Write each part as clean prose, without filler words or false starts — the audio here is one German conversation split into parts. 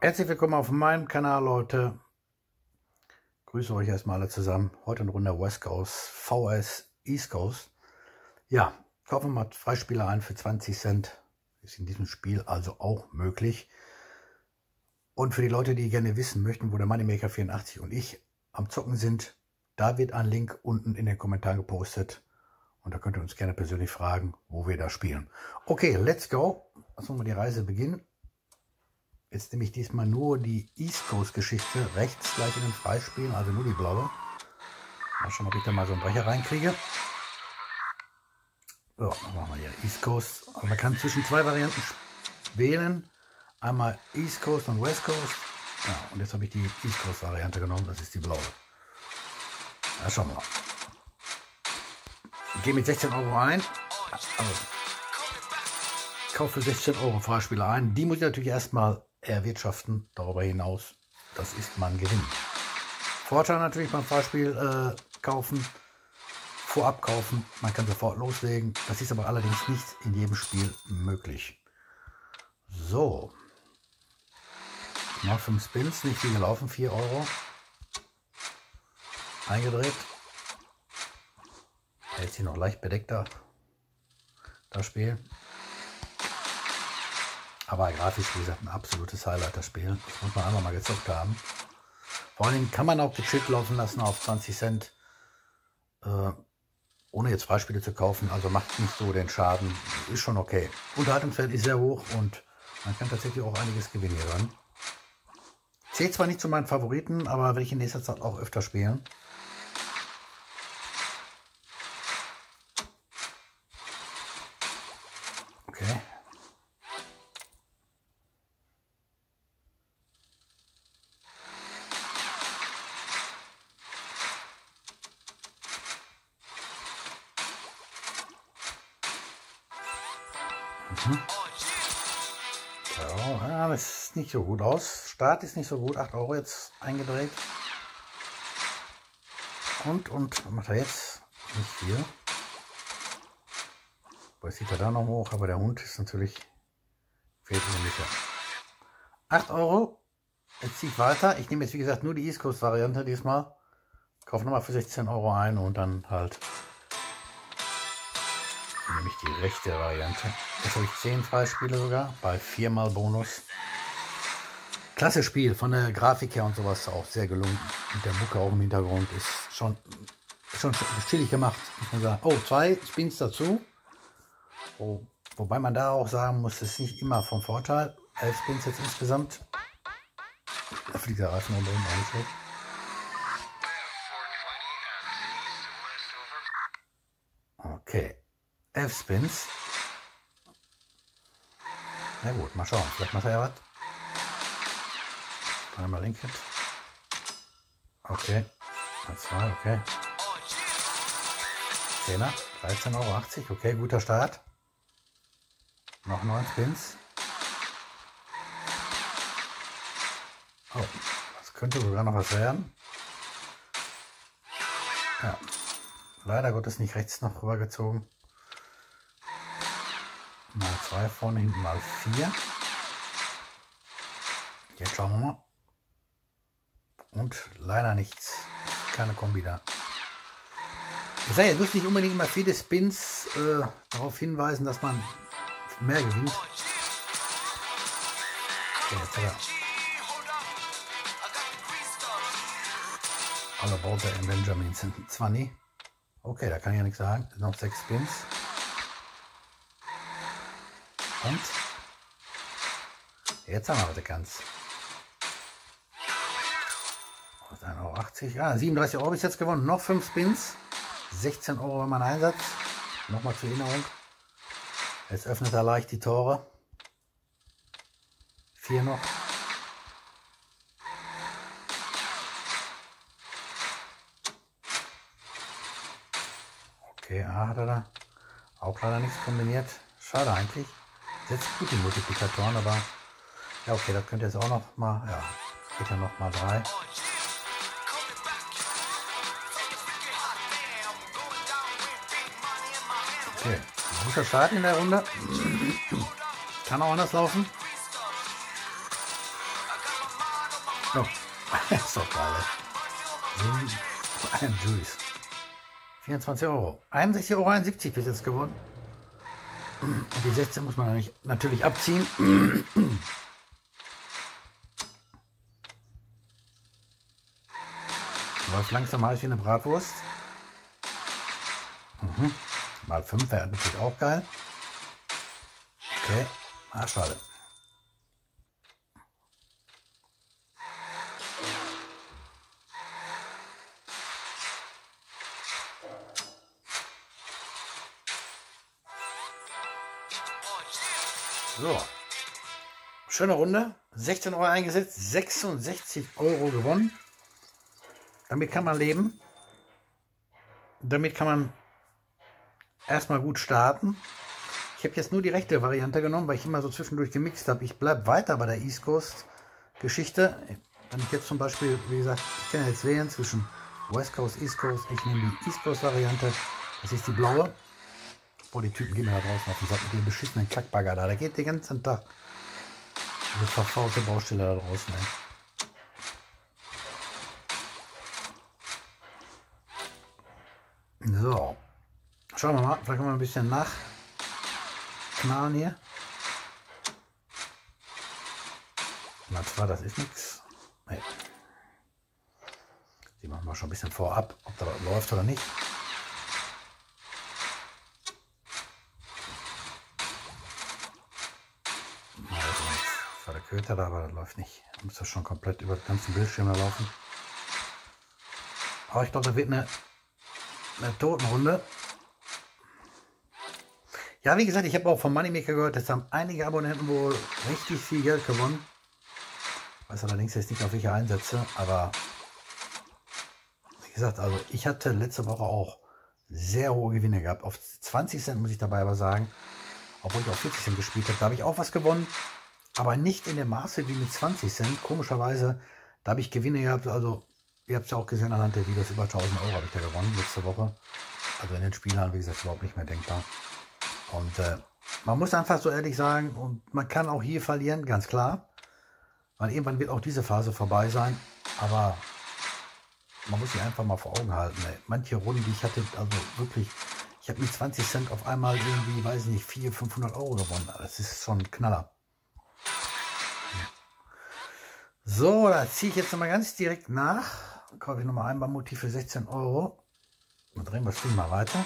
Herzlich willkommen auf meinem Kanal, Leute. Grüße euch erstmal alle zusammen. Heute in Runde West Coast, VS East Coast. Ja, kaufen wir mal Freispieler ein für 20 Cent. Ist in diesem Spiel also auch möglich. Und für die Leute, die gerne wissen möchten, wo der Moneymaker84 und ich am Zocken sind, da wird ein Link unten in den Kommentaren gepostet. Und da könnt ihr uns gerne persönlich fragen, wo wir da spielen. Okay, let's go. Lass uns mal die Reise beginnen. Jetzt nehme ich diesmal nur die East Coast Geschichte rechts gleich in den Freispielen, also nur die blaue. Mal schauen, ob ich da mal so einen Brecher reinkriege. So, dann machen wir hier East Coast. Also man kann zwischen zwei Varianten wählen. Einmal East Coast und West Coast. Ja, und jetzt habe ich die East Coast Variante genommen, das ist die blaue. Ja, schauen wir mal. Ich gehe mit 16 Euro ein. Also, ich kaufe 16 Euro Freispieler ein. Die muss ich natürlich erstmal erwirtschaften, darüber hinaus, das ist mein Gewinn. Vorteil natürlich beim Fahrspiel kaufen, vorab kaufen, man kann sofort loslegen, das ist aber allerdings nicht in jedem Spiel möglich. So, noch 5 Spins, nicht viel gelaufen, 4 Euro, eingedreht, hält sich noch leicht bedeckter, das Spiel. Aber grafisch, wie gesagt, ein absolutes Highlight, das Spiel. Das muss man einmal mal gezockt haben. Vor allen Dingen kann man auch gechippt laufen lassen auf 20 Cent, ohne jetzt Freispiele zu kaufen. Also macht nicht so den Schaden. Ist schon okay. Unterhaltungswert ist sehr hoch und man kann tatsächlich auch einiges gewinnen hier dran. Zählt zwar nicht zu meinen Favoriten, aber werde ich in nächster Zeit auch öfter spielen. Okay. Ja, das sieht nicht so gut aus. Start ist nicht so gut. 8 Euro jetzt eingedreht. Und, was macht er jetzt? Nicht viel. Was sieht er da noch hoch? Aber der Hund ist natürlich, fehlt in der Mitte. 8 Euro. Jetzt ziehe ich weiter. Ich nehme jetzt, wie gesagt, nur die East Coast Variante diesmal. Kaufe nochmal für 16 Euro ein und dann halt nämlich die rechte Variante. Jetzt habe ich 10 Freispiele sogar, bei 4-mal Bonus. Klasse Spiel, von der Grafik her und sowas auch sehr gelungen. Mit der Mucke auch im Hintergrund ist schon chillig gemacht. Ich muss sagen, oh, 2 Spins dazu. Oh, wobei man da auch sagen muss, es ist nicht immer vom Vorteil. 11 Spins jetzt insgesamt. Da fliegt der Reifen oben auch nicht weg. Okay. 11 Spins. Na gut, mal schauen. Vielleicht macht er ja was. Einmal Link Hit. Okay. 2, okay. 10er. 13,80 Euro. Okay, guter Start. Noch 9 Spins. Oh, das könnte sogar noch was werden. Ja. Leider Gottes nicht rechts noch rübergezogen. Mal 2 vorne, hinten mal 4. Jetzt schauen wir mal. Und leider nichts. Keine Kombi da. Ich sage, jetzt muss nicht unbedingt mal viele Spins darauf hinweisen, dass man mehr gewinnt. Okay, jetzt hat er alle Bowser und Benjamin sind 20. Okay, da kann ich ja nichts sagen. Noch 6 Spins. Und jetzt haben wir heute ganz 1,80 Euro, ah, 37 Euro bis jetzt gewonnen, noch 5 Spins, 16 Euro war mein Einsatz, nochmal zur Erinnerung, jetzt öffnet er leicht die Tore, 4 noch, okay, ah, hat er da, auch leider nichts kombiniert, schade eigentlich. Jetzt gut die Multiplikatoren, aber ja, okay, das könnt ihr jetzt auch noch mal, ja, geht ja noch mal 3. Okay, guter Start in der Runde. Kann auch anders laufen. Oh, das ist doch geil. Ein Juice. 24 Euro. 61,71 € bis jetzt gewonnen. Und die 16 muss man natürlich abziehen. Was langsam heiß wie eine Bratwurst. Mhm. Mal 5 wäre natürlich auch geil. Okay, schade. So, schöne Runde, 16 Euro eingesetzt, 66 € gewonnen. Damit kann man leben. Damit kann man erstmal gut starten. Ich habe jetzt nur die rechte Variante genommen, weil ich immer so zwischendurch gemixt habe. Ich bleibe weiter bei der East Coast Geschichte. Wenn ich jetzt zum Beispiel, wie gesagt, ich kann jetzt wählen zwischen West Coast, East Coast. Ich nehme die East Coast Variante, das ist die blaue. Boah, die Typen gehen da draußen auf den Sack mit dem beschissenen Kackbagger da. Der geht den ganzen Tag. Diese verfaute Baustelle da draußen, ey. So. Schauen wir mal. Vielleicht mal ein bisschen nachknallen hier. Na zwar, das ist nichts. Nee. Die machen wir schon ein bisschen vorab, ob da was läuft oder nicht. Köter da, aber das läuft nicht. Da muss das schon komplett über den ganzen Bildschirm laufen. Aber ich glaube, das wird eine Totenrunde. Ja, wie gesagt, ich habe auch vom Moneymaker gehört, jetzt haben einige Abonnenten wohl richtig viel Geld gewonnen. Ich weiß allerdings jetzt nicht, auf welche Einsätze, aber wie gesagt, also ich hatte letzte Woche auch sehr hohe Gewinne gehabt. Auf 20 Cent muss ich dabei aber sagen, obwohl ich auf 40 Cent gespielt habe, da habe ich auch was gewonnen. Aber nicht in dem Maße wie mit 20 Cent. Komischerweise, da habe ich Gewinne gehabt. Also, ihr habt es ja auch gesehen anhand der Videos, über 1000 € habe ich da gewonnen letzte Woche. Also in den Spielern, wie gesagt, überhaupt nicht mehr denkbar. Und man muss einfach so ehrlich sagen, und man kann auch hier verlieren, ganz klar. Weil irgendwann wird auch diese Phase vorbei sein. Aber man muss sich einfach mal vor Augen halten. Ey. Manche Runden, die ich hatte, also wirklich, ich habe mit 20 Cent auf einmal irgendwie, weiß ich nicht, 400, 500 € gewonnen. Das ist schon ein Knaller. So, da ziehe ich jetzt nochmal ganz direkt nach. Dann kaufe ich nochmal ein Bambutiv für 16 €. Dann drehen wir das Ding mal weiter.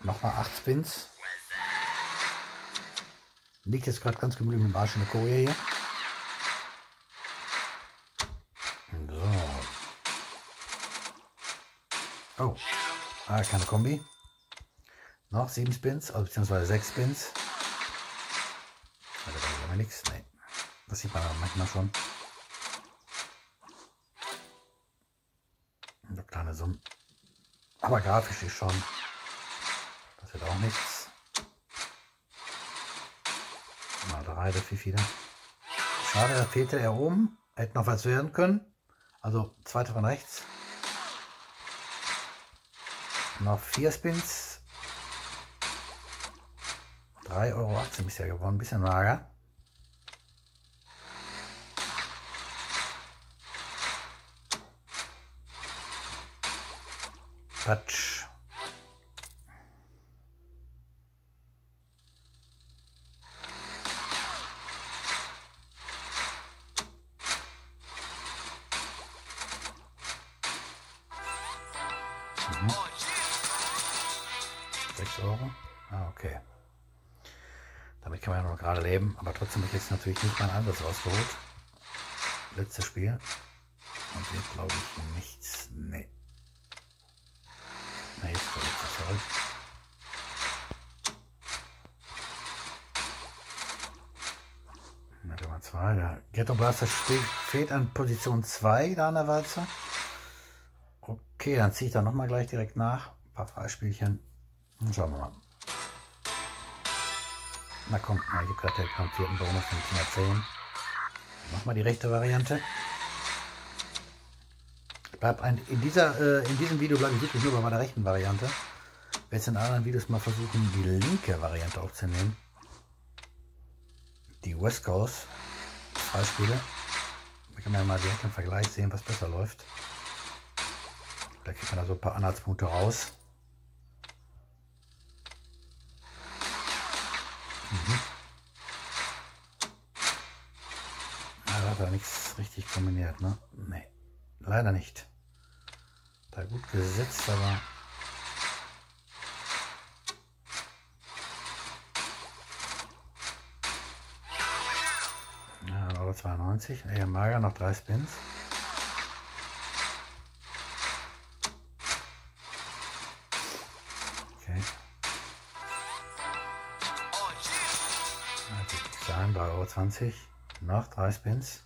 Nochmal 8 Spins. Liegt jetzt gerade ganz gemütlich mit dem Arsch in der Koje hier. So. Oh, keine Kombi. Noch 7 Spins, also beziehungsweise 6 Spins. Also, da ist aber nichts. Nee. Das sieht man manchmal schon. Nur kleine Summen. Aber grafisch ist schon. Das wird auch nichts. Mal 3, das viel wieder. Schade, da fehlte er oben. Hätte noch was werden können. Also, zweite von rechts. Noch 4 Spins. 3,18 € bisher gewonnen, ein bisschen mager. Quatsch. Mhm. 6 €. Ah, okay. Damit kann man ja noch gerade leben, aber trotzdem habe ich jetzt natürlich nicht mein Einsatz rausgeholt. Letztes Spiel. Und hier glaube ich nichts. Nee. Na, jetzt kommt es zurück. Na, da waren 2. Der Ghetto Blaster fehlt an Position 2 da an der Walze. Okay, dann ziehe ich da nochmal gleich direkt nach. Ein paar Freispielchen. Und schauen wir mal. Na komm, na, ich habe gerade den vierten Bonus von 10. Mach mal die rechte Variante. In diesem Video bleibe ich wirklich nur bei meiner rechten Variante. Ich werde jetzt in anderen Videos mal versuchen, die linke Variante aufzunehmen. die West Coast Beispiele. Da kann man ja mal direkt im Vergleich sehen, was besser läuft. Da kriegt man da so ein paar Anhaltspunkte raus. Da hat er nichts richtig kombiniert, ne? Nee, leider nicht. Da gut gesetzt, aber... Ja, 92, eher mager, noch 3 Spins. Okay. Sein, 3,20 €, noch 3 Spins.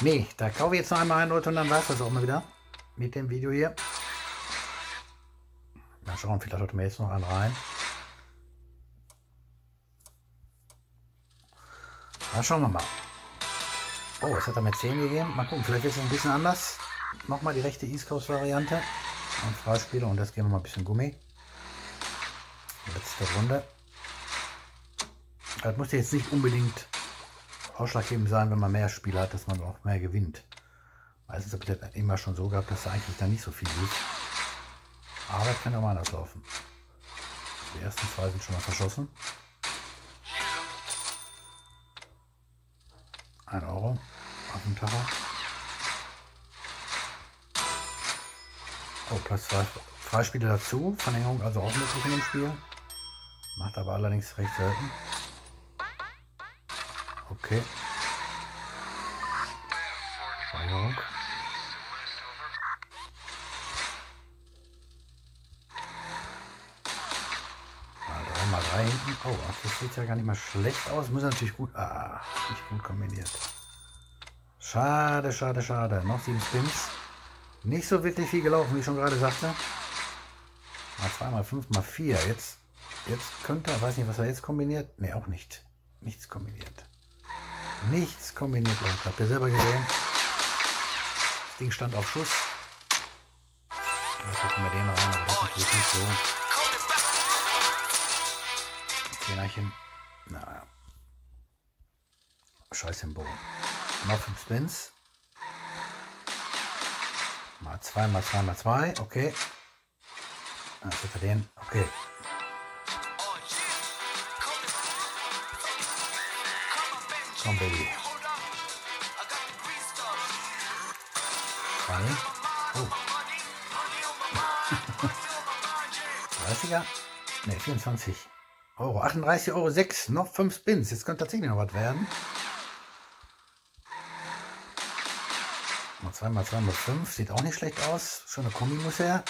Nee, da kaufe ich jetzt noch einmal ein, Leute, und dann war es das auch mal wieder mit dem Video hier. Mal schauen, vielleicht sollten wir jetzt noch einen rein. Na, schauen wir mal. Oh, jetzt hat er mir 10 gegeben. Mal gucken, vielleicht ist es ein bisschen anders. Nochmal die rechte East Coast Variante. Und Freispieler, und das geben wir mal ein bisschen Gummi. Letzte Runde. Das muss jetzt nicht unbedingt ausschlaggebend sein, wenn man mehr Spiele hat, dass man auch mehr gewinnt. Meistens habe ich das immer schon so gehabt, dass da eigentlich dann nicht so viel liegt. Aber es kann auch mal anders laufen. Die ersten 2 sind schon mal verschossen. 1 € auf dem Tacho. Oh, Platz 2. Freispiele dazu. Verlängerung also auch möglich in dem Spiel. Macht aber allerdings recht selten. Okay. Verlängerung. Mal 3 hinten. Oh, das sieht ja gar nicht mal schlecht aus. Muss natürlich gut. Ah, nicht gut kombiniert. Schade, schade, schade. Noch 7 Spins. Nicht so wirklich viel gelaufen, wie ich schon gerade sagte. Mal 2, mal 5, mal 4. Jetzt könnte er, weiß nicht, was er jetzt kombiniert. Ne, auch nicht. Nichts kombiniert. Nichts kombiniert, Leute. Habt ihr selber gesehen. Das Ding stand auf Schuss. Jetzt gucken wir den noch an, aber das ist natürlich nicht so. 10erchen. Naja. Scheiß im Bogen. Noch 5 Spins. Mal 2, mal 2, mal 2. Okay. Jetzt hat er den. Okay. Komm, Baby. Oh. 30er? Ne, 24 €. 38,06 €. Noch 5 Spins. Jetzt könnte tatsächlich noch was werden. Mal 2 mal 2 mal 5. Sieht auch nicht schlecht aus. Schöne Kombi muss her.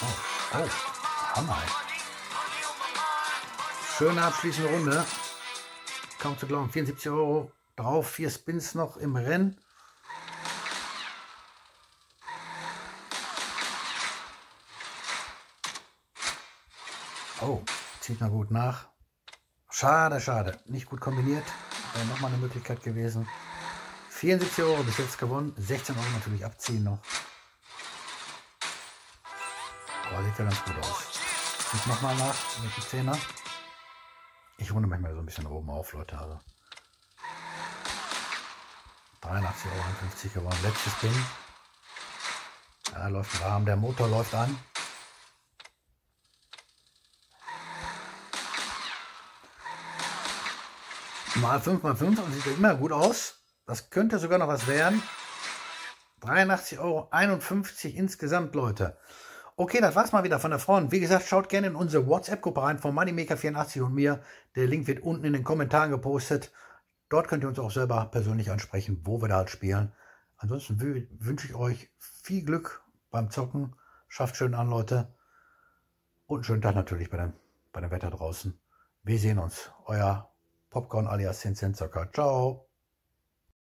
Oh, oh. Hammer. Schöne abschließende Runde. Kaum zu glauben. 74 € drauf. 4 Spins noch im Rennen. Oh, zieht mal gut nach. Schade, schade. Nicht gut kombiniert. Wäre nochmal eine Möglichkeit gewesen. 74 € bis jetzt gewonnen. 16 € natürlich abziehen noch. Oh, sieht ja ganz gut aus. Zieht nochmal nach mit dem 10er. Ich runde manchmal so ein bisschen oben auf, Leute. Also 83,50 € geworden. Letztes Ding. Ja, läuft ein Rahmen. Der Motor läuft an. Mal 5 mal 5. Und sieht immer gut aus. Das könnte sogar noch was werden. 83,51 € insgesamt, Leute. Okay, das war's mal wieder von der Front. Wie gesagt, schaut gerne in unsere WhatsApp-Gruppe rein von Moneymaker84 und mir. Der Link wird unten in den Kommentaren gepostet. Dort könnt ihr uns auch selber persönlich ansprechen, wo wir da halt spielen. Ansonsten wünsche ich euch viel Glück beim Zocken. Schafft schön an, Leute. Und einen schönen Tag natürlich bei dem Wetter draußen. Wir sehen uns. Euer Popcorn alias 10 Cent Zocker. Ciao.